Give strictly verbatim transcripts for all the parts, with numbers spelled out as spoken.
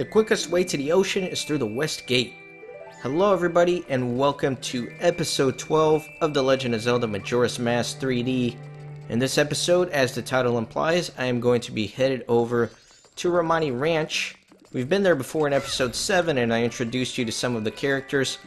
The quickest way to the ocean is through the West Gate. Hello everybody and welcome to episode twelve of The Legend of Zelda Majora's Mask three D. In this episode, as the title implies, I am going to be headed over to Romani Ranch. We've been there before in episode seven and I introduced you to some of the characters,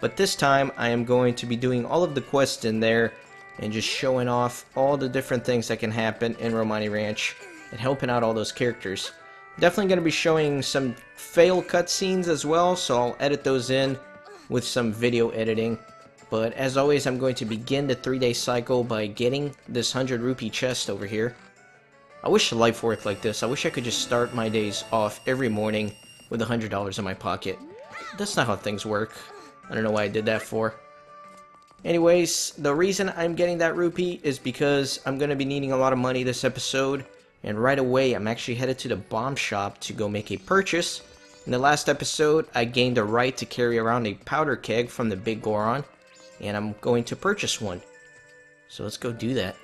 but this time I am going to be doing all of the quests in there and just showing off all the different things that can happen in Romani Ranch and helping out all those characters. Definitely going to be showing some fail cutscenes as well, so I'll edit those in with some video editing. But as always, I'm going to begin the three-day cycle by getting this one hundred rupee chest over here. I wish life worked like this. I wish I could just start my days off every morning with one hundred dollars in my pocket. That's not how things work. I don't know why I did that for. Anyways, the reason I'm getting that rupee is because I'm going to be needing a lot of money this episode. And right away, I'm actually headed to the bomb shop to go make a purchase. In the last episode, I gained a right to carry around a powder keg from the Big Goron, and I'm going to purchase one. So let's go do that.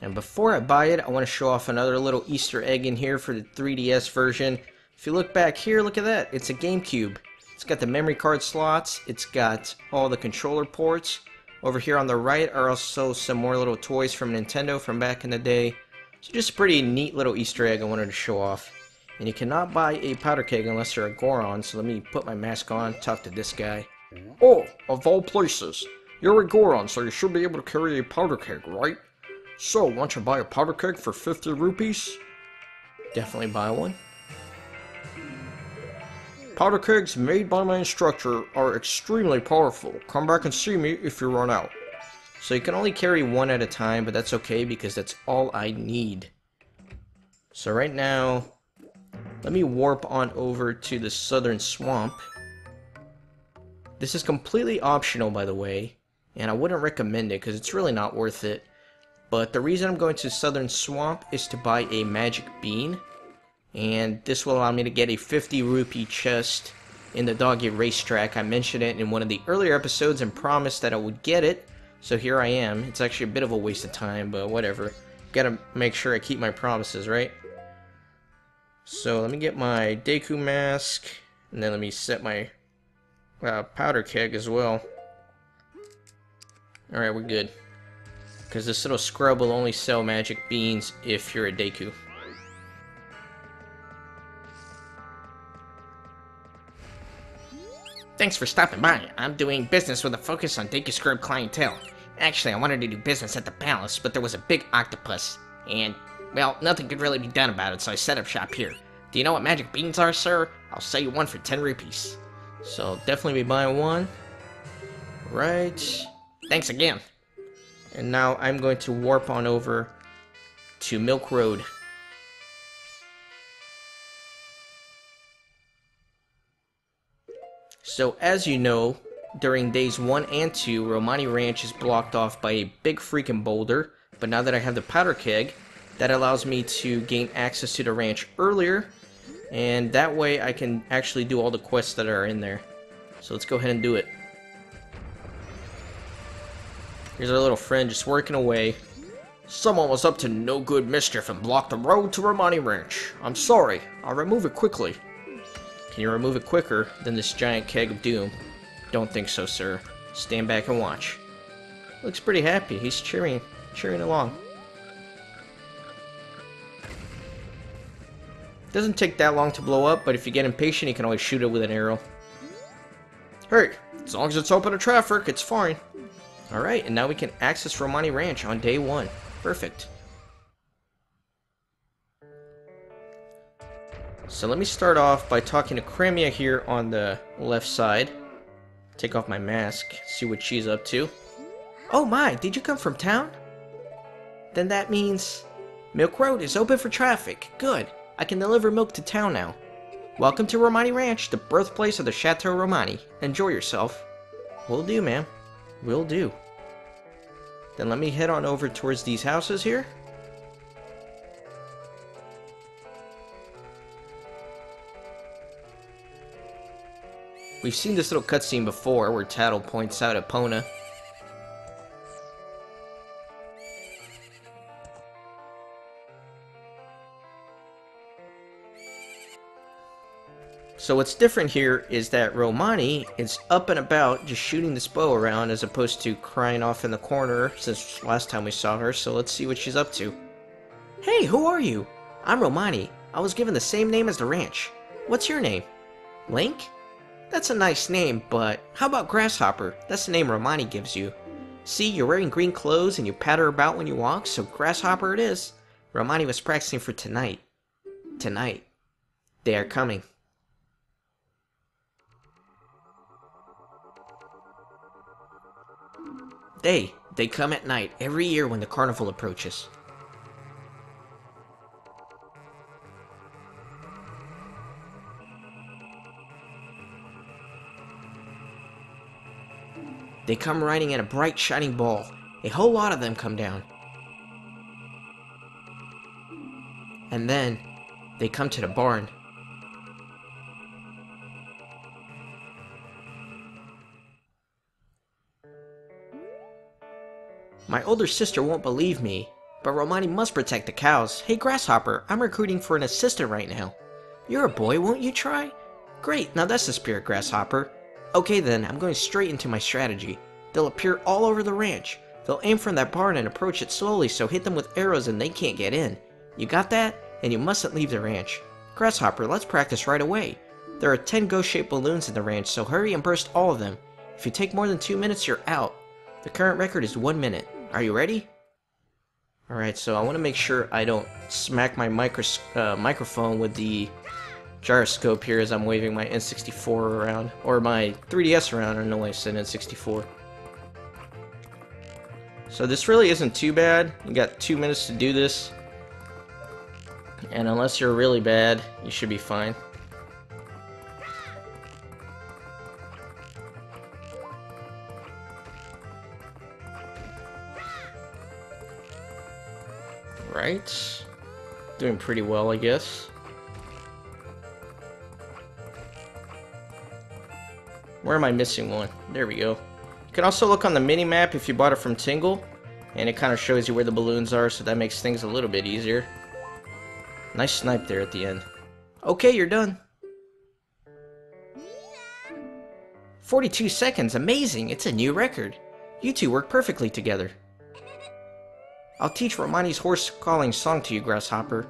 And before I buy it, I want to show off another little Easter egg in here for the three D S version. If you look back here, look at that. It's a GameCube. It's got the memory card slots. It's got all the controller ports. Over here on the right are also some more little toys from Nintendo from back in the day. So just a pretty neat little Easter egg I wanted to show off. And you cannot buy a powder keg unless you're a Goron, so let me put my mask on, talk to this guy. Oh, of all places, you're a Goron, so you should be able to carry a powder keg, right? So, want to buy a powder keg for fifty rupees? Definitely buy one. Powder kegs made by my instructor are extremely powerful. Come back and see me if you run out. So you can only carry one at a time, but that's okay because that's all I need. So right now, let me warp on over to the Southern Swamp. This is completely optional, by the way, and I wouldn't recommend it because it's really not worth it. But the reason I'm going to Southern Swamp is to buy a magic bean. And this will allow me to get a fifty rupee chest in the doggy racetrack. I mentioned it in one of the earlier episodes and promised that I would get it, so here I am. It's actually a bit of a waste of time, but whatever. Gotta make sure I keep my promises, right? So let me get my Deku mask, and then let me set my uh, powder keg as well. Alright, we're good. Because this little scrub will only sell magic beans if you're a Deku. Thanks for stopping by. I'm doing business with a focus on Deku Scrub clientele. Actually, I wanted to do business at the palace, but there was a big octopus, and, well, nothing could really be done about it, so I set up shop here. Do you know what magic beans are, sir? I'll sell you one for ten rupees. So, I'll definitely be buying one. Right. Thanks again. And now I'm going to warp on over to Milk Road. So as you know, during days one and two, Romani Ranch is blocked off by a big freaking boulder, but now that I have the powder keg, that allows me to gain access to the ranch earlier, and that way I can actually do all the quests that are in there. So let's go ahead and do it. Here's our little friend just working away. Someone was up to no good mischief and blocked the road to Romani Ranch. I'm sorry, I'll remove it quickly. Can you remove it quicker than this giant keg of doom? Don't think so, sir. Stand back and watch. Looks pretty happy. He's cheering, cheering along. Doesn't take that long to blow up, but if you get impatient, you can always shoot it with an arrow. Hey, as long as it's open to traffic, it's fine. Alright, and now we can access Romani Ranch on day one. Perfect. So let me start off by talking to Kramia here on the left side. Take off my mask, see what she's up to. Oh my, did you come from town? Then that means Milk Road is open for traffic. Good, I can deliver milk to town now. Welcome to Romani Ranch, the birthplace of the Chateau Romani. Enjoy yourself. Will do, ma'am. Will do. Then let me head on over towards these houses here. We've seen this little cutscene before where Tattle points out Epona. So what's different here is that Romani is up and about just shooting this bow around as opposed to crying off in the corner since last time we saw her, so let's see what she's up to. Hey, who are you? I'm Romani. I was given the same name as the ranch. What's your name? Link? That's a nice name, but how about Grasshopper? That's the name Romani gives you. See, you're wearing green clothes and you patter about when you walk, so Grasshopper it is. Romani was practicing for tonight. Tonight. They are coming. They, they come at night every year when the carnival approaches. They come riding in a bright shining ball. A whole lot of them come down. And then, they come to the barn. My older sister won't believe me, but Romani must protect the cows. Hey Grasshopper, I'm recruiting for an assistant right now. You're a boy, won't you try? Great, now that's the spirit, Grasshopper. Okay then, I'm going straight into my strategy. They'll appear all over the ranch. They'll aim from that barn and approach it slowly, so hit them with arrows and they can't get in. You got that? And you mustn't leave the ranch. Grasshopper, let's practice right away. There are ten ghost-shaped balloons in the ranch, so hurry and burst all of them. If you take more than two minutes, you're out. The current record is one minute. Are you ready? Alright, so I want to make sure I don't smack my micros uh, microphone with the gyroscope here as I'm waving my N sixty-four around, or my three D S around. I don't know why I said N sixty-four. So this really isn't too bad. You got two minutes to do this, and unless you're really bad, you should be fine. Right, doing pretty well, I guess. Where am I missing one? There we go. You can also look on the mini map if you bought it from Tingle, and it kind of shows you where the balloons are, so that makes things a little bit easier. Nice snipe there at the end. Okay, you're done. forty-two seconds, amazing, it's a new record. You two work perfectly together. I'll teach Romani's horse calling song to you, Grasshopper.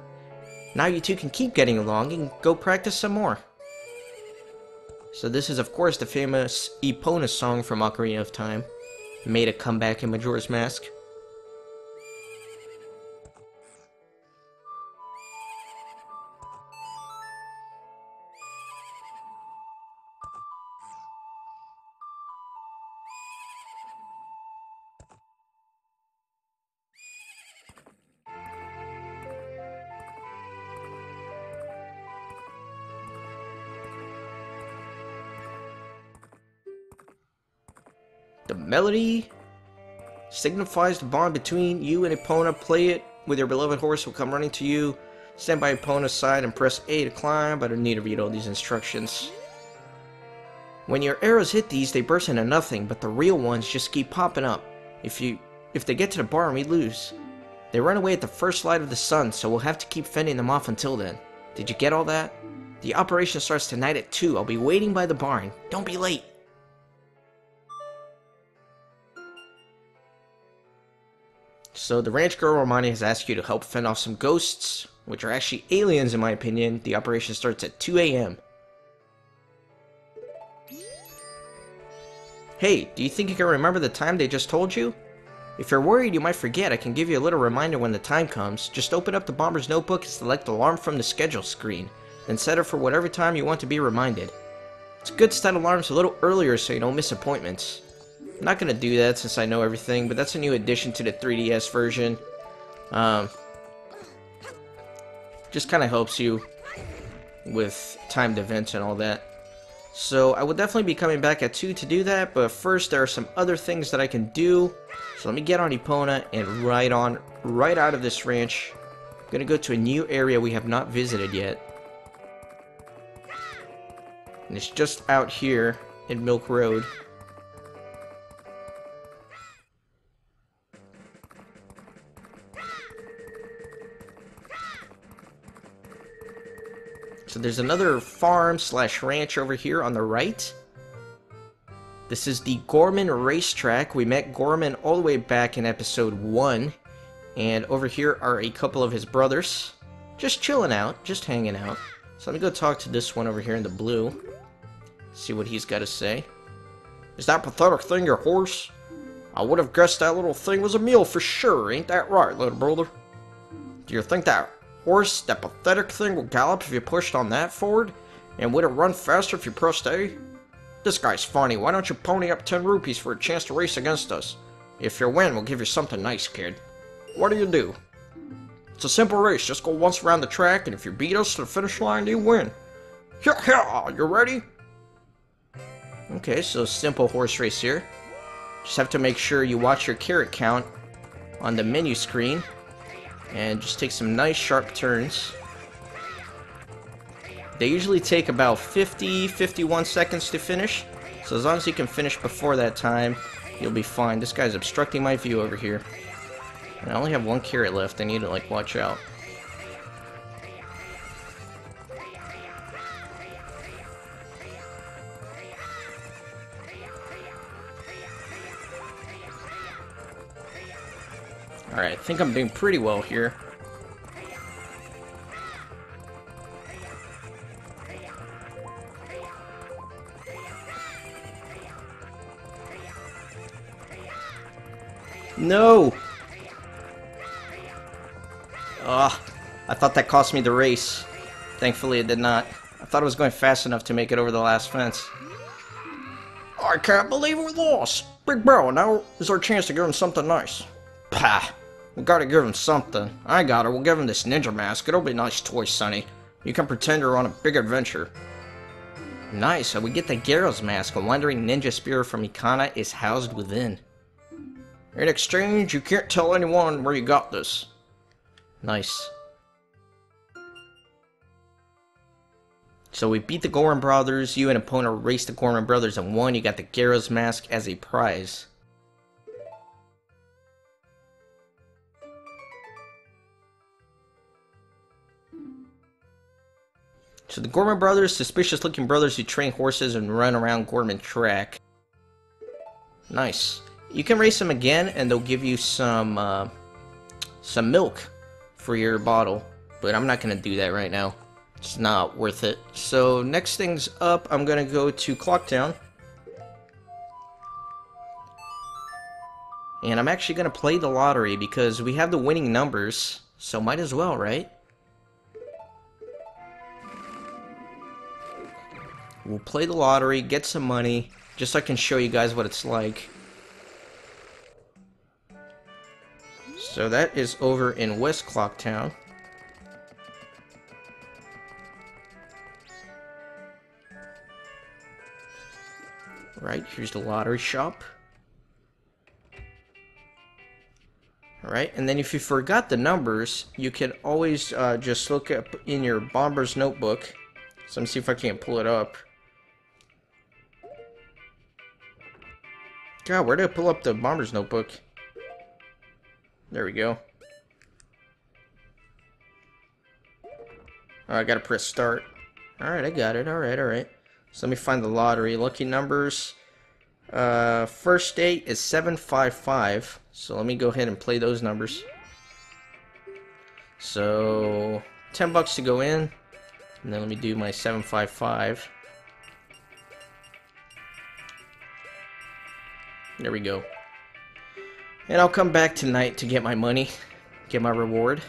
Now you two can keep getting along and go practice some more. So this is, of course, the famous Epona song from Ocarina of Time. Made a comeback in Majora's Mask. The melody signifies the bond between you and Epona. Play it with your beloved horse who will come running to you. Stand by Epona's side and press A to climb, but I don't need to read all these instructions. When your arrows hit these, they burst into nothing, but the real ones just keep popping up. If you, if they get to the barn, we lose. They run away at the first light of the sun, so we'll have to keep fending them off until then. Did you get all that? The operation starts tonight at two. I'll be waiting by the barn. Don't be late. So the ranch girl Romani has asked you to help fend off some ghosts, which are actually aliens in my opinion. The operation starts at two A M Hey, do you think you can remember the time they just told you? If you're worried you might forget, I can give you a little reminder when the time comes. Just open up the Bomber's notebook and select alarm from the schedule screen. Then set it for whatever time you want to be reminded. It's good to set alarms a little earlier so you don't miss appointments. I'm not going to do that since I know everything, but that's a new addition to the three D S version. Um, just kind of helps you with timed events and all that. So I will definitely be coming back at two to do that, but first there are some other things that I can do. So let me get on Epona and right on, right out of this ranch. I'm going to go to a new area we have not visited yet. And it's just out here in Milk Road. So there's another farm slash ranch over here on the right. This is the Gorman Racetrack. We met Gorman all the way back in episode one. And over here are a couple of his brothers. Just chilling out, just hanging out. So let me go talk to this one over here in the blue. See what he's got to say. Is that pathetic thing your horse? I would have guessed that little thing was a mule for sure. Ain't that right, little brother? Do you think that horse, that pathetic thing, will gallop if you pushed on that forward? And would it run faster if you pressed A? This guy's funny. Why don't you pony up ten rupees for a chance to race against us? If you win, we'll give you something nice, kid. What do you do? It's a simple race. Just go once around the track, and if you beat us to the finish line, you win. Yeah, yeah, you ready? Okay, so simple horse race here. Just have to make sure you watch your carrot count on the menu screen. And just take some nice sharp turns. They usually take about fifty, fifty-one seconds to finish. So as long as you can finish before that time, you'll be fine. This guy's obstructing my view over here. And I only have one carrot left. I need to, like, watch out. Alright, I think I'm doing pretty well here. No! Ah, oh, I thought that cost me the race. Thankfully it did not. I thought I was going fast enough to make it over the last fence. I can't believe we lost! Big Bro, now is our chance to give him something nice. Pah! We gotta give him something. I got it. We'll give him this ninja mask. It'll be a nice toy, Sonny. You can pretend you're on a big adventure. Nice, so we get the Garo's Mask. A wandering ninja spirit from Ikana is housed within. In exchange, you can't tell anyone where you got this. Nice. So we beat the Gorman Brothers. You and Epona raced the Gorman Brothers and won. You got the Garo's Mask as a prize. So the Gorman Brothers, suspicious-looking brothers who train horses and run around Gorman Track. Nice. You can race them again, and they'll give you some, uh, some milk for your bottle. But I'm not going to do that right now. It's not worth it. So next thing's up, I'm going to go to Clocktown. And I'm actually going to play the lottery because we have the winning numbers, so might as well, right? We'll play the lottery, get some money, just so I can show you guys what it's like. So that is over in West Clock Town. Right, here's the lottery shop. Alright, and then if you forgot the numbers, you can always uh, just look up in your Bomber's notebook. So let me see if I can't pull it up. God, where did I pull up the Bomber's Notebook? There we go. Oh, I gotta press start. Alright, I got it. Alright, alright. So let me find the lottery. Lucky numbers. Uh, first date is seven five five. So let me go ahead and play those numbers. So, ten bucks to go in. And then let me do my seven five five. There we go. And I'll come back tonight to get my money, get my reward.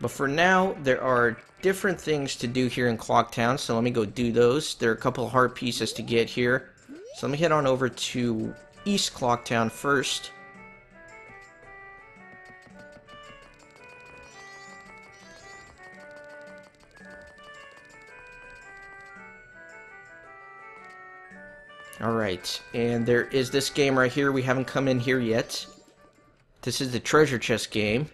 But for now, there are different things to do here in Clocktown, so let me go do those. There are a couple of heart pieces to get here. So let me head on over to East Clocktown first. Alright, and there is this game right here. We haven't come in here yet. This is the treasure chest game.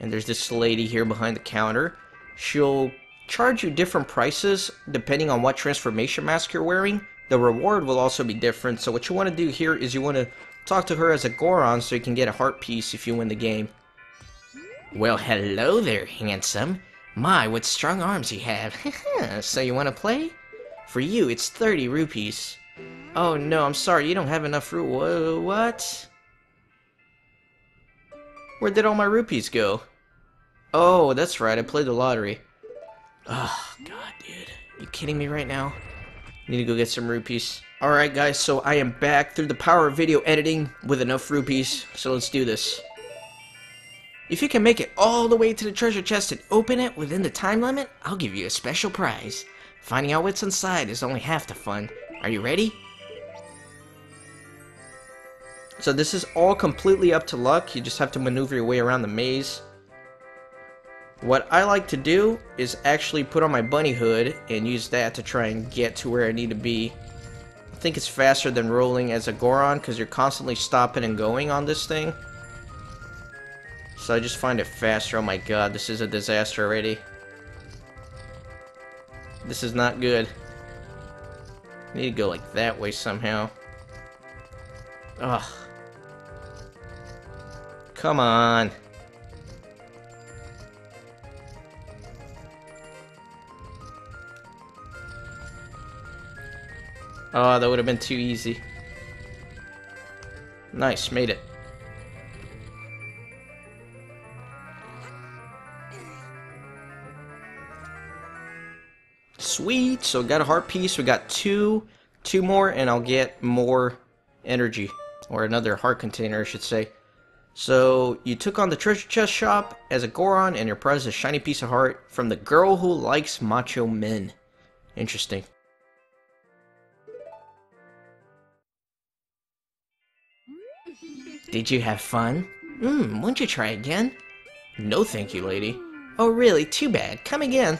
And there's this lady here behind the counter. She'll charge you different prices depending on what transformation mask you're wearing. The reward will also be different, so what you want to do here is you want to talk to her as a Goron so you can get a heart piece if you win the game. Well, hello there, handsome. My, what strong arms you have. So you want to play? For you, it's thirty rupees. Oh no, I'm sorry, you don't have enough ru- what? Where did all my rupees go? Oh, that's right, I played the lottery. Oh, God, dude. You kidding me right now? Need to go get some rupees. Alright, guys, so I am back through the power of video editing with enough rupees, so let's do this. If you can make it all the way to the treasure chest and open it within the time limit, I'll give you a special prize. Finding out what's inside is only half the fun. Are you ready? So this is all completely up to luck. You just have to maneuver your way around the maze. What I like to do is actually put on my bunny hood and use that to try and get to where I need to be. I think it's faster than rolling as a Goron because you're constantly stopping and going on this thing. So I just find it faster. Oh my god, this is a disaster already. This is not good. I need to go like that way somehow. Ugh. Come on. Oh, that would have been too easy. Nice, made it. Sweet, so got a heart piece. We got two, two more, and I'll get more energy. Or another heart container, I should say. So, you took on the treasure chest shop as a Goron, and your prize is a shiny piece of heart from the girl who likes macho men. Interesting. Did you have fun? Hmm, won't you try again? No thank you, lady. Oh really, too bad. Come again.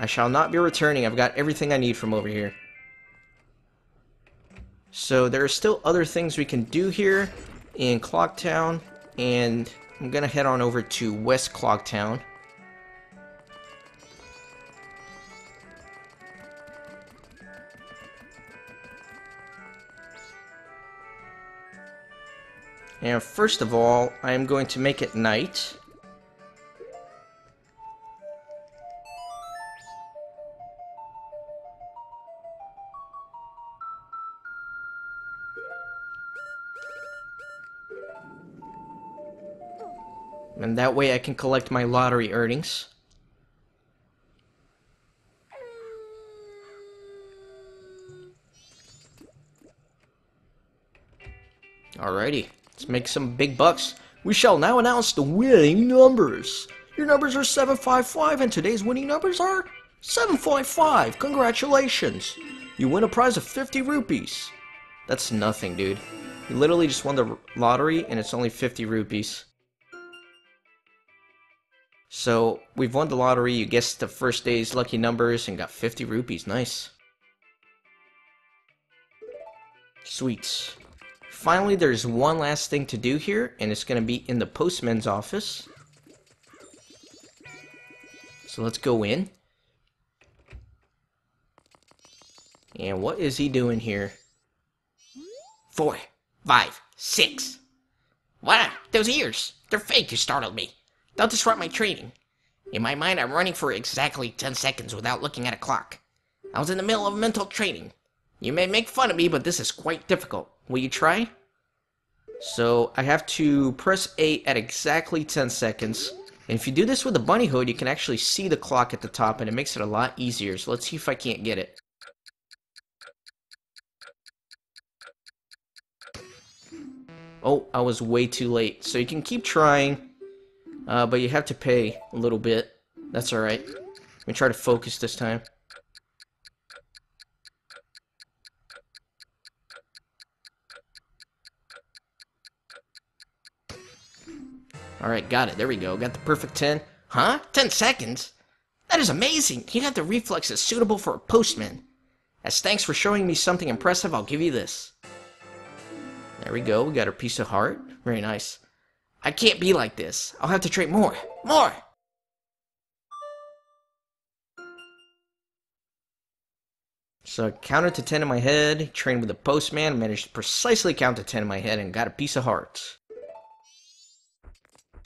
I shall not be returning. I've got everything I need from over here. So there are still other things we can do here in Clocktown, and I'm gonna head on over to West Clocktown. And first of all, I am going to make it night. And that way I can collect my lottery earnings. Alrighty. Let's make some big bucks. We shall now announce the winning numbers. Your numbers are seven five five, and today's winning numbers are seven five five. Congratulations. You win a prize of fifty rupees. That's nothing, dude. You literally just won the lottery, and it's only fifty rupees. So, we've won the lottery. You guessed the first day's lucky numbers and got fifty rupees. Nice. Sweets. Finally, there's one last thing to do here, and it's going to be in the postman's office. So let's go in. And what is he doing here? Four, five, six. Wow, those ears. They're fake, you startled me. They'll disrupt my training. In my mind, I'm running for exactly ten seconds without looking at a clock. I was in the middle of mental training. You may make fun of me, but this is quite difficult. Will you try? So I have to press A at exactly ten seconds. And if you do this with a bunny hood, you can actually see the clock at the top, and it makes it a lot easier. So let's see if I can't get it. Oh, I was way too late. So you can keep trying, uh, but you have to pay a little bit. That's alright. Let me try to focus this time. Alright, got it. There we go. Got the perfect ten. Huh? ten seconds? That is amazing! You got the reflexes suitable for a postman. As thanks for showing me something impressive, I'll give you this. There we go. We got our piece of heart. Very nice. I can't be like this. I'll have to trade more. More! So I counted to ten in my head, trained with the postman, managed to precisely count to ten in my head, and got a piece of heart.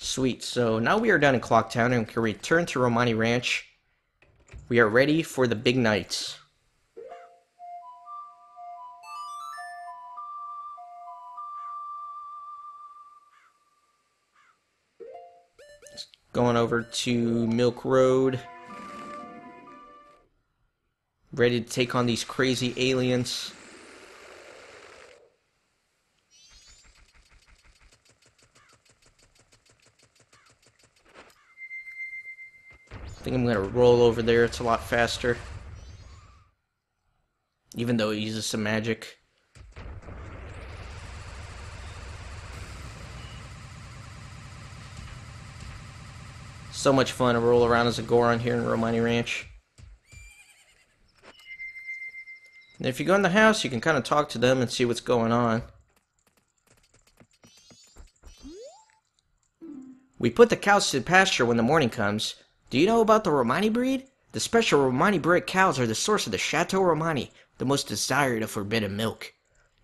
Sweet, so now we are down in Clocktown and can return to Romani Ranch. We are ready for the big night. Going over to Milk Road. Ready to take on these crazy aliens. I think I'm gonna roll over there, it's a lot faster. Even though it uses some magic. So much fun to roll around as a Goron here in Romani Ranch. And if you go in the house, you can kind of talk to them and see what's going on. We put the cows to the pasture when the morning comes. Do you know about the Romani breed? The special Romani bred cows are the source of the Chateau Romani, the most desired of forbidden milk.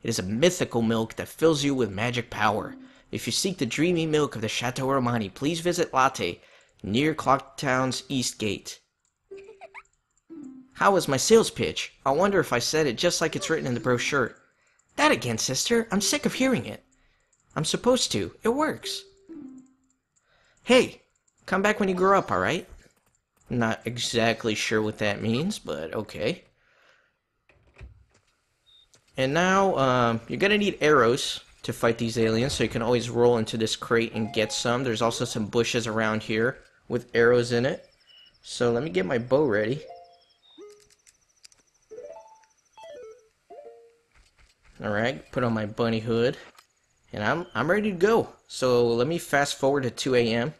It is a mythical milk that fills you with magic power. If you seek the dreamy milk of the Chateau Romani, please visit Latte, near Clocktown's East Gate. How was my sales pitch? I wonder if I said it just like it's written in the brochure. That again, sister. I'm sick of hearing it. I'm supposed to. It works. Hey, come back when you grow up, alright? Not exactly sure what that means, but okay. And now, um, you're gonna need arrows to fight these aliens, so you can always roll into this crate and get some. There's also some bushes around here with arrows in it. So let me get my bow ready. Alright, put on my bunny hood, and I'm, I'm ready to go. So let me fast forward to two A M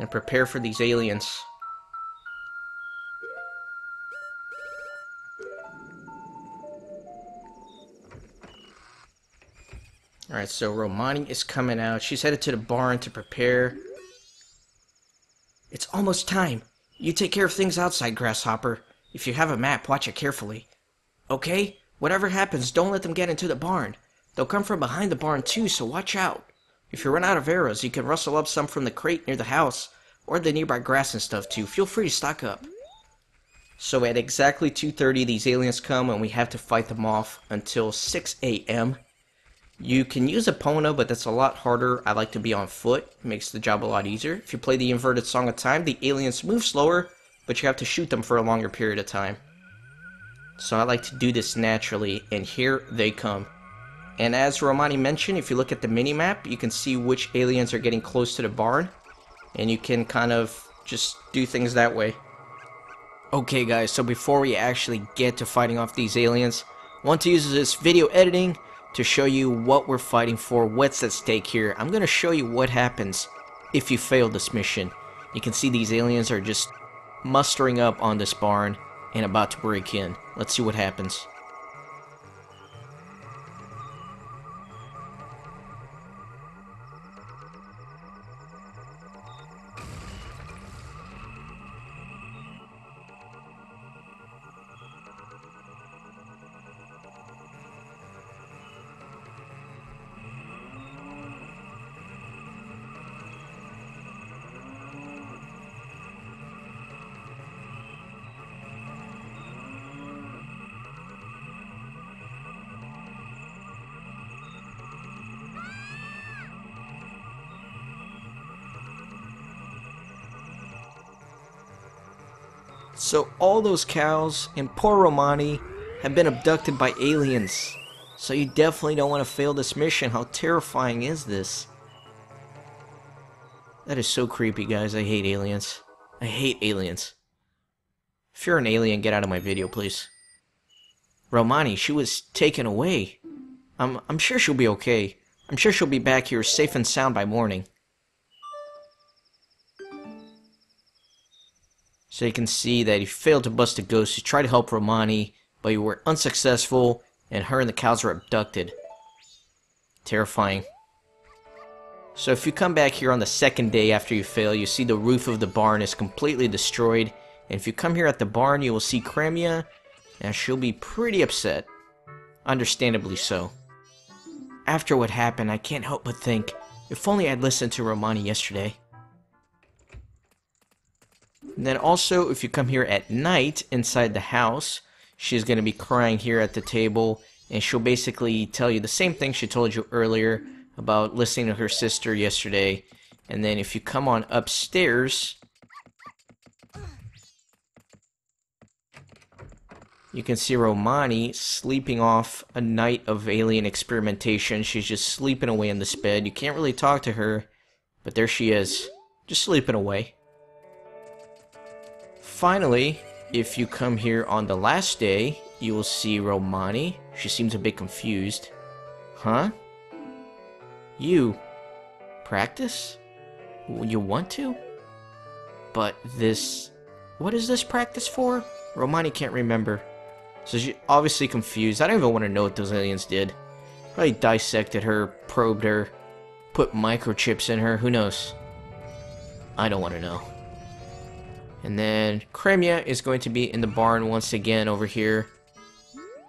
and prepare for these aliens. Alright, so Romani is coming out. She's headed to the barn to prepare. It's almost time. You take care of things outside, Grasshopper. If you have a map, watch it carefully. Okay? Whatever happens, don't let them get into the barn. They'll come from behind the barn too, so watch out. If you run out of arrows, you can rustle up some from the crate near the house, or the nearby grass and stuff too. Feel free to stock up. So at exactly two thirty, these aliens come and we have to fight them off until six A M You can use Epona, but that's a lot harder. I like to be on foot. It makes the job a lot easier. If you play the inverted Song of Time, the aliens move slower, but you have to shoot them for a longer period of time. So I like to do this naturally, and here they come. And as Romani mentioned, if you look at the minimap, you can see which aliens are getting close to the barn, and you can kind of just do things that way. Okay guys, so before we actually get to fighting off these aliens, I want to use this video editing to show you what we're fighting for, what's at stake here. I'm going to show you what happens if you fail this mission. You can see these aliens are just mustering up on this barn and about to break in. Let's see what happens. So all those cows and poor Romani have been abducted by aliens. So you definitely don't want to fail this mission. How terrifying is this? That is so creepy, guys. I hate aliens. I hate aliens. If you're an alien, get out of my video, please. Romani, she was taken away. I'm, I'm sure she'll be okay. I'm sure she'll be back here safe and sound by morning. So you can see that you failed to bust a ghost. You tried to help Romani, but you were unsuccessful, and her and the cows were abducted. Terrifying. So if you come back here on the second day after you fail, you see the roof of the barn is completely destroyed. And if you come here at the barn, you will see Kramia, and she'll be pretty upset. Understandably so. After what happened, I can't help but think, if only I'd listened to Romani yesterday. And then also, if you come here at night, inside the house, she's going to be crying here at the table, and she'll basically tell you the same thing she told you earlier about listening to her sister yesterday. And then if you come on upstairs, you can see Romani sleeping off a night of alien experimentation. She's just sleeping away in this bed. You can't really talk to her, but there she is, just sleeping away. Finally, if you come here on the last day, you will see Romani. She seems a bit confused. Huh? You practice? You want to? But this... what is this practice for? Romani can't remember. So she's obviously confused. I don't even want to know what those aliens did. Probably dissected her, probed her, put microchips in her. Who knows? I don't want to know. And then Kremia is going to be in the barn once again over here.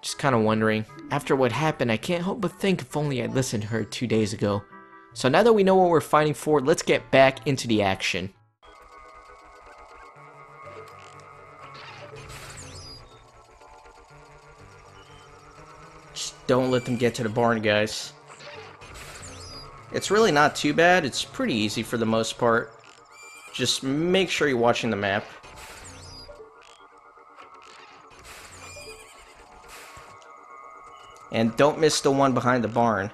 Just kind of wondering. After what happened, I can't help but think if only I'd listened to her two days ago. So now that we know what we're fighting for, let's get back into the action. Just don't let them get to the barn, guys. It's really not too bad. It's pretty easy for the most part. Just make sure you're watching the map. And don't miss the one behind the barn.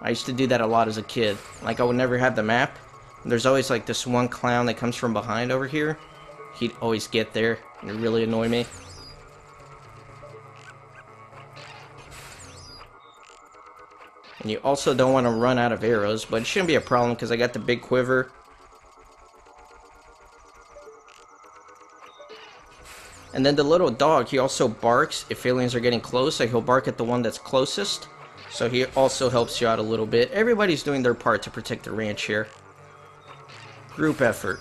I used to do that a lot as a kid. Like, I would never have the map. And there's always, like, this one clown that comes from behind over here. He'd always get there, and it really annoyed me. And you also don't want to run out of arrows, but it shouldn't be a problem because I got the big quiver. And then the little dog, he also barks. If aliens are getting close, like, he'll bark at the one that's closest. So he also helps you out a little bit. Everybody's doing their part to protect the ranch here. Group effort.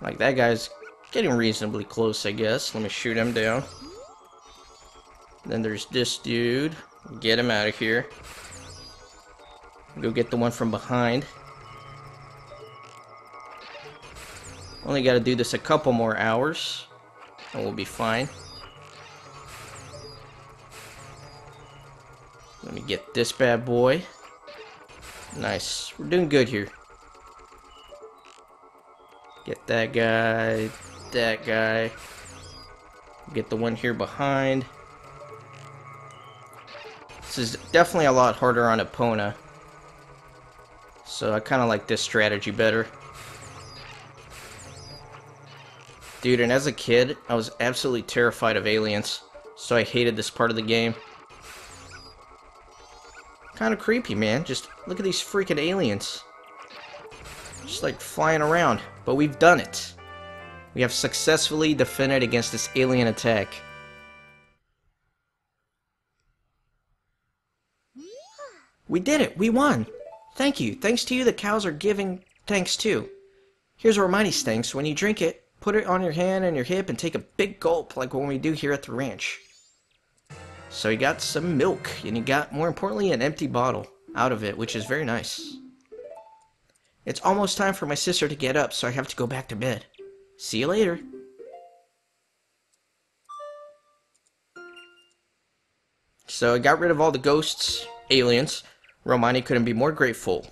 Like, that guy's getting reasonably close, I guess. Let me shoot him down. Then there's this dude. Get him out of here. Go get the one from behind. Only gotta do this a couple more hours, and we'll be fine. Let me get this bad boy. Nice. We're doing good here. Get that guy, that guy. Get the one here behind. This is definitely a lot harder on Epona, so I kinda like this strategy better. Dude, and as a kid, I was absolutely terrified of aliens, so I hated this part of the game. Kind of creepy, man. Just look at these freaking aliens. Just like flying around. But we've done it. We have successfully defended against this alien attack. We did it. We won. Thank you. Thanks to you, the cows are giving thanks too. Here's Romani's thanks. When you drink it, put it on your hand and your hip and take a big gulp like when we do here at the ranch. So you got some milk, and you got, more importantly, an empty bottle out of it, which is very nice. It's almost time for my sister to get up, so I have to go back to bed. See you later. So I got rid of all the ghosts, aliens. Romani couldn't be more grateful.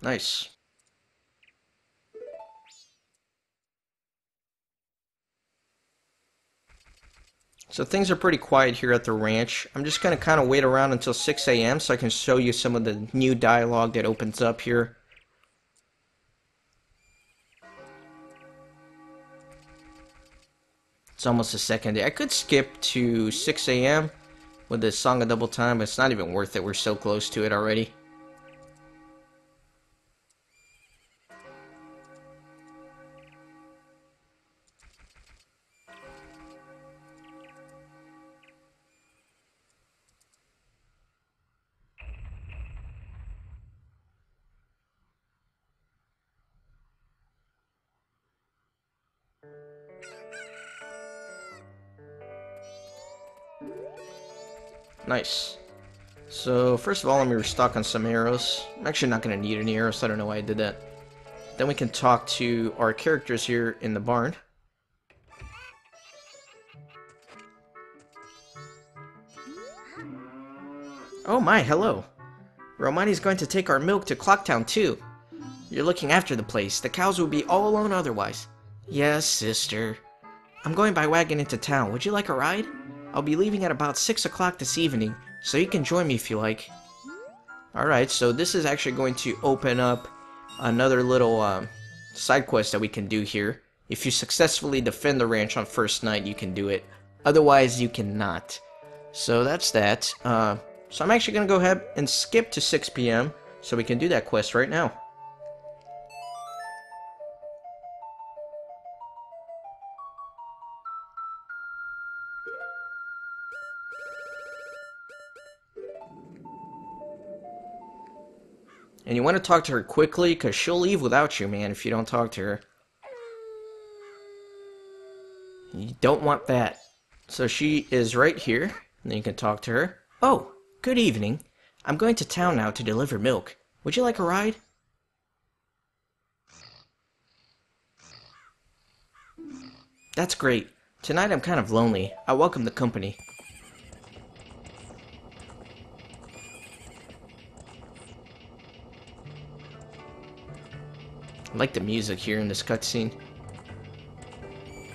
Nice. So things are pretty quiet here at the ranch. I'm just going to kind of wait around until six A M so I can show you some of the new dialogue that opens up here. It's almost the second day. I could skip to six A M with the Song of Double Time, but it's not even worth it. We're so close to it already. Nice. So, first of all, let me restock on some arrows. I'm actually not going to need any arrows, so I don't know why I did that. Then we can talk to our characters here in the barn. Oh my, hello. Romani's going to take our milk to Clocktown too. You're looking after the place. The cows will be all alone otherwise. Yes, sister. I'm going by wagon into town. Would you like a ride? I'll be leaving at about six o'clock this evening, so you can join me if you like. Alright, so this is actually going to open up another little um, side quest that we can do here. If you successfully defend the ranch on first night, you can do it. Otherwise, you cannot. So that's that. Uh, so I'm actually going to go ahead and skip to six p m so we can do that quest right now. And you want to talk to her quickly, because she'll leave without you, man, if you don't talk to her. You don't want that. So she is right here, and then you can talk to her. Oh, good evening. I'm going to town now to deliver milk. Would you like a ride? That's great. Tonight I'm kind of lonely. I welcome the company. I like the music here in this cutscene.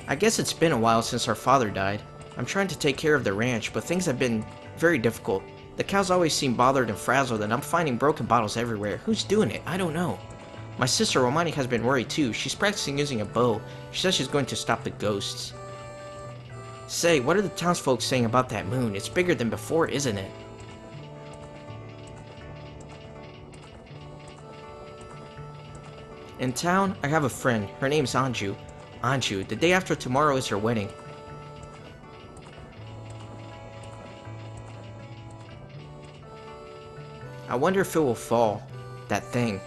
I guess it's been a while since our father died. I'm trying to take care of the ranch, but things have been very difficult. The cows always seem bothered and frazzled, and I'm finding broken bottles everywhere. Who's doing it? I don't know. My sister Romani has been worried too. She's practicing using a bow. She says she's going to stop the ghosts. Say, what are the townsfolk saying about that moon? It's bigger than before, isn't it? In town, I have a friend. Her name's Anju. Anju, the day after tomorrow is her wedding. I wonder if it will fall. That thing.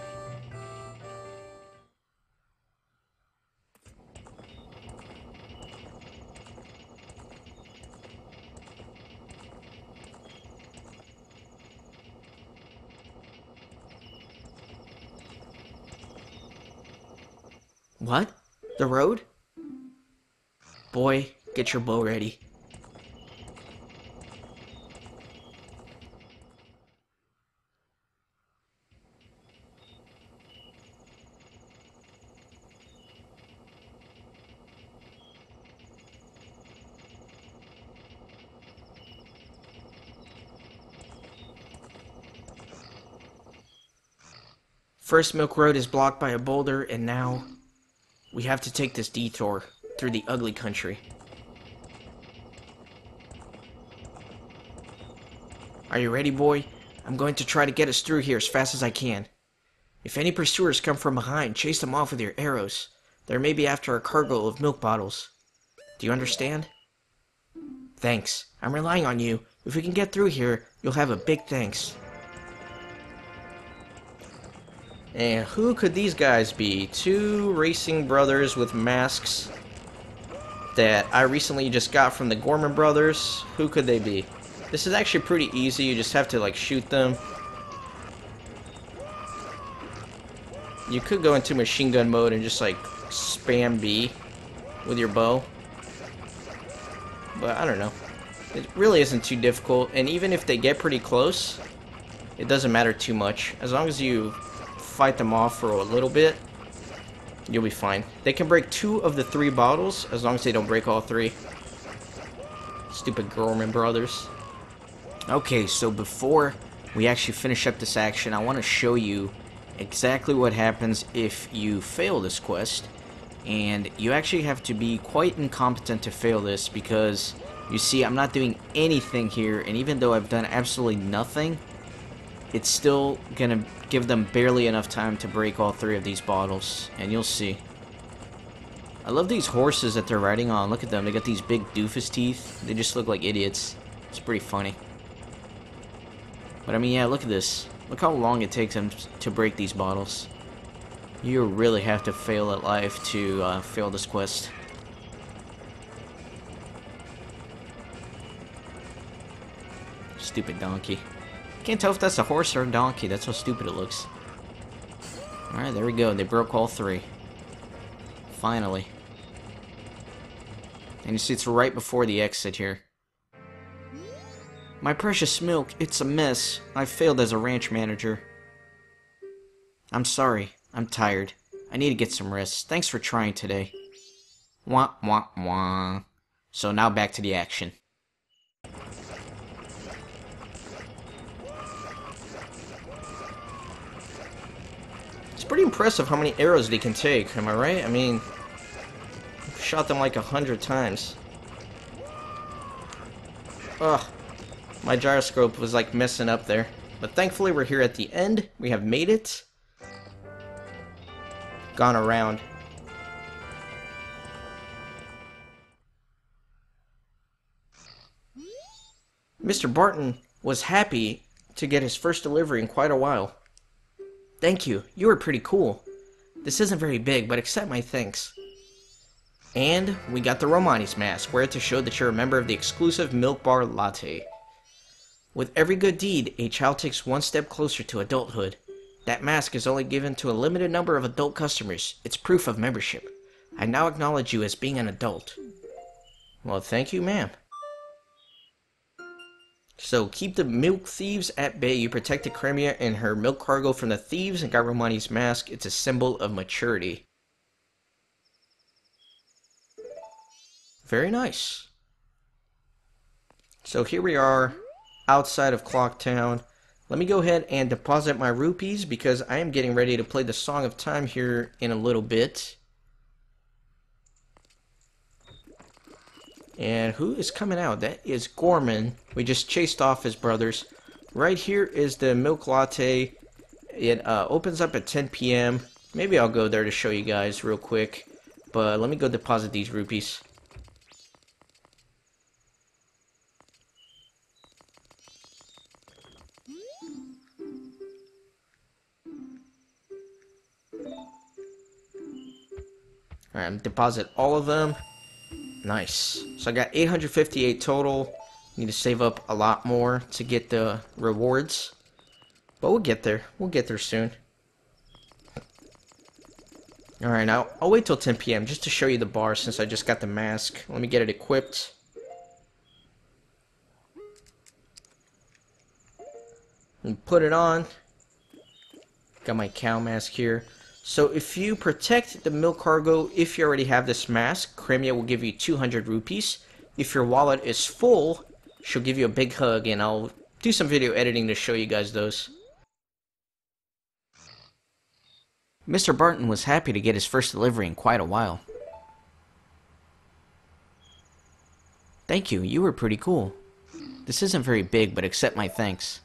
What? The road? Boy, get your bow ready. First Milk Road is blocked by a boulder, and now we have to take this detour through the ugly country. Are you ready, boy? I'm going to try to get us through here as fast as I can. If any pursuers come from behind, chase them off with your arrows. They may be after a cargo of milk bottles. Do you understand? Thanks. I'm relying on you. If we can get through here, you'll have a big thanks. And who could these guys be? Two racing brothers with masks that I recently just got from the Gorman Brothers. Who could they be? This is actually pretty easy. You just have to, like, shoot them. You could go into machine gun mode and just, like, spam B with your bow. But I don't know. It really isn't too difficult. And even if they get pretty close, it doesn't matter too much. As long as you fight them off for a little bit, you'll be fine. They can break two of the three bottles, as long as they don't break all three. Stupid Gorman Brothers. Okay, so before we actually finish up this action, I want to show you exactly what happens if you fail this quest. And you actually have to be quite incompetent to fail this, because you see I'm not doing anything here, and even though I've done absolutely nothing, it's still gonna give them barely enough time to break all three of these bottles, and you'll see. I love these horses that they're riding on. Look at them, they got these big doofus teeth. They just look like idiots. It's pretty funny. But I mean, yeah, look at this. Look how long it takes them to break these bottles. You really have to fail at life to uh, fail this quest. stupid donkey. Can't tell if that's a horse or a donkey. That's how stupid it looks. Alright, there we go. They broke all three. Finally. And you see it's right before the exit here. My precious milk, it's a mess. I failed as a ranch manager. I'm sorry. I'm tired. I need to get some rest. Thanks for trying today. Wah, wah, wah. So now back to the action. It's pretty impressive how many arrows they can take, am I right? I mean, I've shot them like a hundred times. Ugh, my gyroscope was like messing up there. But thankfully we're here at the end, we have made it. Gone around. Mister Barton was happy to get his first delivery in quite a while. Thank you. You were pretty cool. This isn't very big, but accept my thanks. And we got the Romani's Mask, wear it to show that you're a member of the exclusive Milk Bar Latte. With every good deed, a child takes one step closer to adulthood. That mask is only given to a limited number of adult customers. It's proof of membership. I now acknowledge you as being an adult. Well, thank you, ma'am. So, keep the milk thieves at bay. You protected Kremia and her milk cargo from the thieves and got Romani's mask. It's a symbol of maturity. Very nice. So, here we are outside of Clocktown. Let me go ahead and deposit my rupees because I am getting ready to play the Song of Time here in a little bit. And who is coming out? That is Gorman. We just chased off his brothers. Right here is the Milk Latte. It uh, opens up at ten P M Maybe I'll go there to show you guys real quick. But let me go deposit these rupees. Alright, deposit all of them. Nice. So I got eight hundred fifty-eight total. Need to save up a lot more to get the rewards. But we'll get there. We'll get there soon. Alright, now I'll wait till ten P M just to show you the bar since I just got the mask. Let me get it equipped. And put it on. Got my cow mask here. So if you protect the milk cargo, if you already have this mask, Kremia will give you two hundred rupees. If your wallet is full, she'll give you a big hug, and I'll do some video editing to show you guys those. Mister Barton was happy to get his first delivery in quite a while. Thank you, you were pretty cool. This isn't very big, but accept my thanks.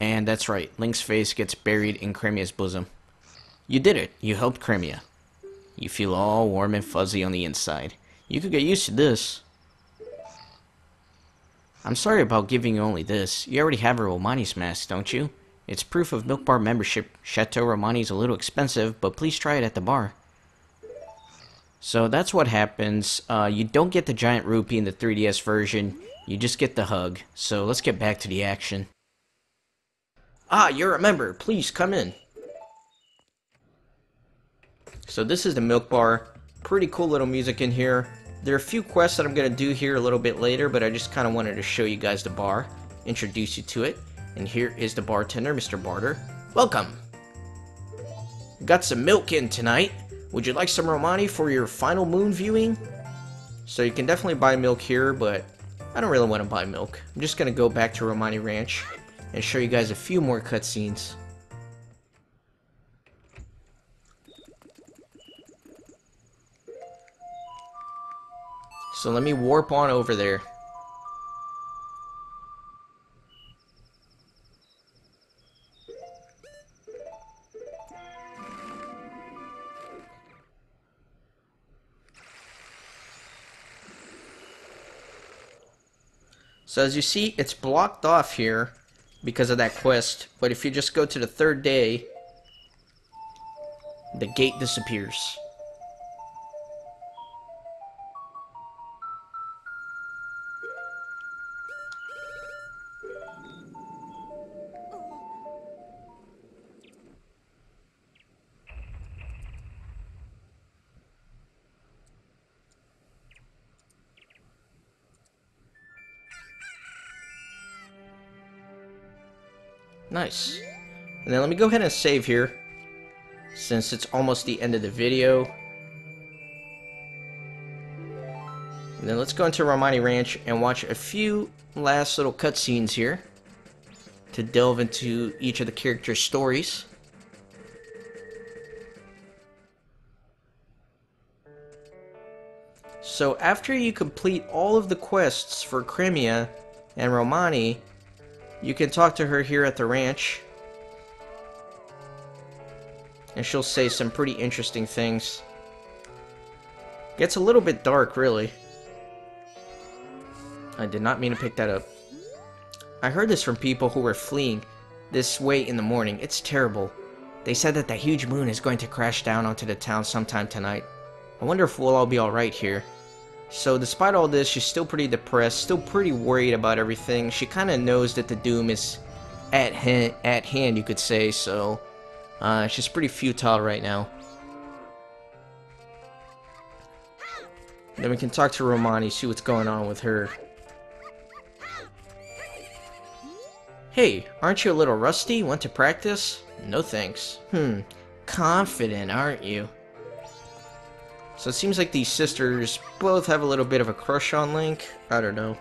And that's right, Link's face gets buried in Kremia's bosom. You did it. You helped Kremia. You feel all warm and fuzzy on the inside. You could get used to this. I'm sorry about giving you only this. You already have a Romani's mask, don't you? It's proof of Milk Bar membership. Chateau Romani's a little expensive, but please try it at the bar. So that's what happens. Uh, you don't get the giant rupee in the three D S version. You just get the hug. So let's get back to the action. Ah, you're a member. Please come in. So this is the Milk Bar. Pretty cool little music in here. There are a few quests that I'm going to do here a little bit later, but I just kind of wanted to show you guys the bar, introduce you to it. And here is the bartender, Mister Barter. Welcome! Got some milk in tonight. Would you like some Romani for your final moon viewing? So you can definitely buy milk here, but I don't really want to buy milk. I'm just going to go back to Romani Ranch and show you guys a few more cutscenes. So let me warp on over there. So as you see, it's blocked off here because of that quest, but if you just go to the third day, the gate disappears. Nice. And then let me go ahead and save here, since it's almost the end of the video. And then let's go into Romani Ranch and watch a few last little cutscenes here to delve into each of the characters' stories. So after you complete all of the quests for Crimea and Romani, you can talk to her here at the ranch, and she'll say some pretty interesting things. Gets a little bit dark, really. I did not mean to pick that up. I heard this from people who were fleeing this way in the morning. It's terrible. They said that the huge moon is going to crash down onto the town sometime tonight. I wonder if we'll all be alright here. So despite all this, she's still pretty depressed, still pretty worried about everything. She kind of knows that the doom is at, hand, at hand, you could say, so uh, she's pretty futile right now. Then we can talk to Romani, see what's going on with her. Hey, aren't you a little rusty? Want to practice? No thanks. Hmm, confident, aren't you? So it seems like these sisters both have a little bit of a crush on Link. I don't know.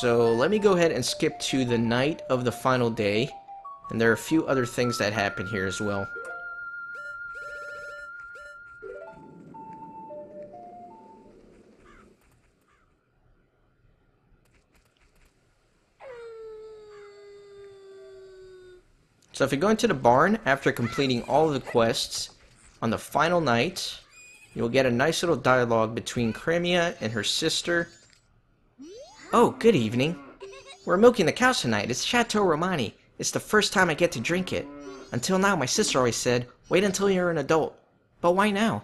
So let me go ahead and skip to the night of the final day. And there are a few other things that happen here as well. So if you go into the barn after completing all of the quests on the final night, you'll get a nice little dialogue between Crimea and her sister. Oh, good evening. We're milking the cows tonight. It's Chateau Romani. It's the first time I get to drink it. Until now, my sister always said, wait until you're an adult. But why now?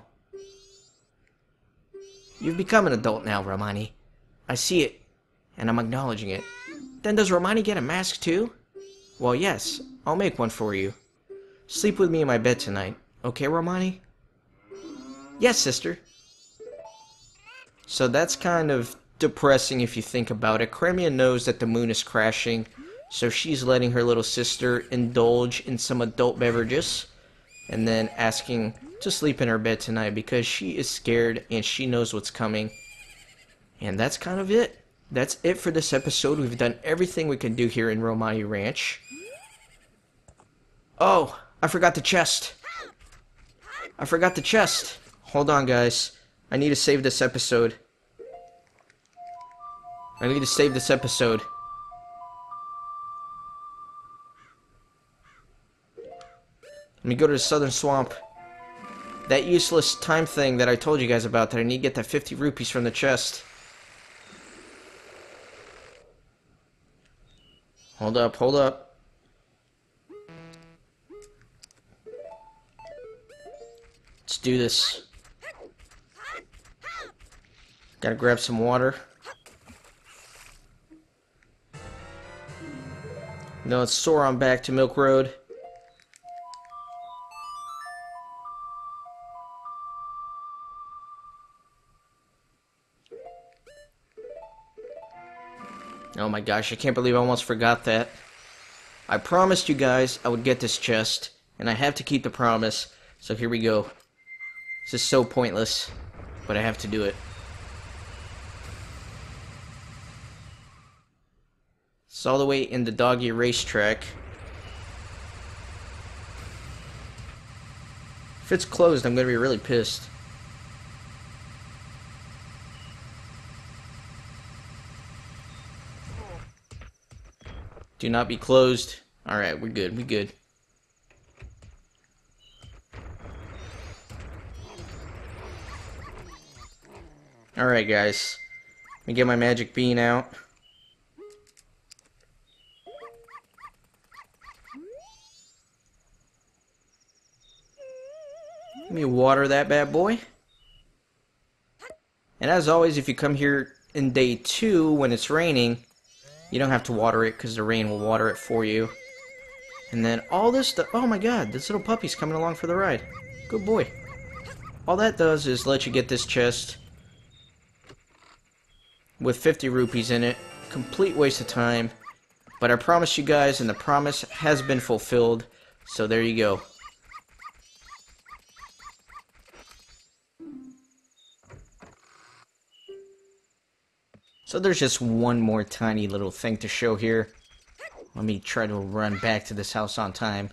You've become an adult now, Romani. I see it, and I'm acknowledging it. Then does Romani get a mask too? Well, yes. I'll make one for you. Sleep with me in my bed tonight. Okay, Romani? Yes, sister. So that's kind of depressing if you think about it. Crimea knows that the moon is crashing, so she's letting her little sister indulge in some adult beverages and then asking to sleep in her bed tonight because she is scared and she knows what's coming. And that's kind of it. That's it for this episode. We've done everything we can do here in Romani Ranch. Oh, I forgot the chest. I forgot the chest. Hold on, guys. I need to save this episode. I need to save this episode. Let me go to the Southern Swamp. That useless time thing that I told you guys about, that I need to get that fifty rupees from the chest. Hold up, hold up. Let's do this. Gotta grab some water. Now let's soar on back to Milk Road. Oh my gosh, I can't believe I almost forgot that. I promised you guys I would get this chest, and I have to keep the promise, so here we go. This is so pointless, but I have to do it. It's all the way in the doggy racetrack. If it's closed, I'm gonna be really pissed. Do not be closed. Alright, we're good, we're good. Alright guys, let me get my magic bean out. Let me water that bad boy. And as always, if you come here in day two when it's raining, you don't have to water it because the rain will water it for you. And then all this stuff, oh my god, this little puppy's coming along for the ride. Good boy. All that does is let you get this chest with fifty rupees in it. Complete waste of time. But I promised you guys, and the promise has been fulfilled. So there you go. So there's just one more tiny little thing to show here. Let me try to run back to this house on time.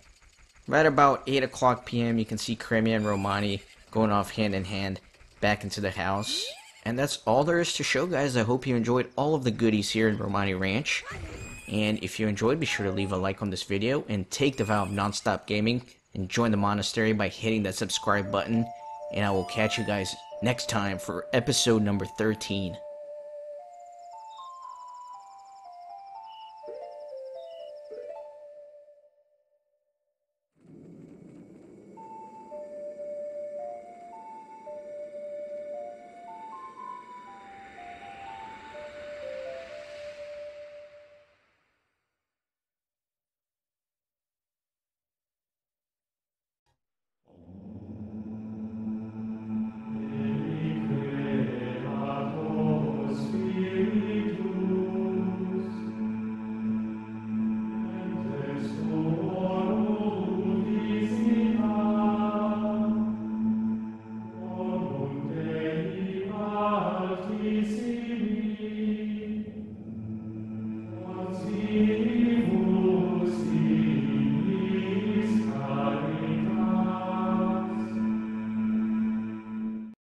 Right about eight o'clock p m you can see Crimea and Romani going off hand in hand back into the house. And that's all there is to show, guys. I hope you enjoyed all of the goodies here in Romani Ranch. And if you enjoyed, be sure to leave a like on this video and take the vow of nonstop gaming and join the monastery by hitting that subscribe button. And I will catch you guys next time for episode number thirteen.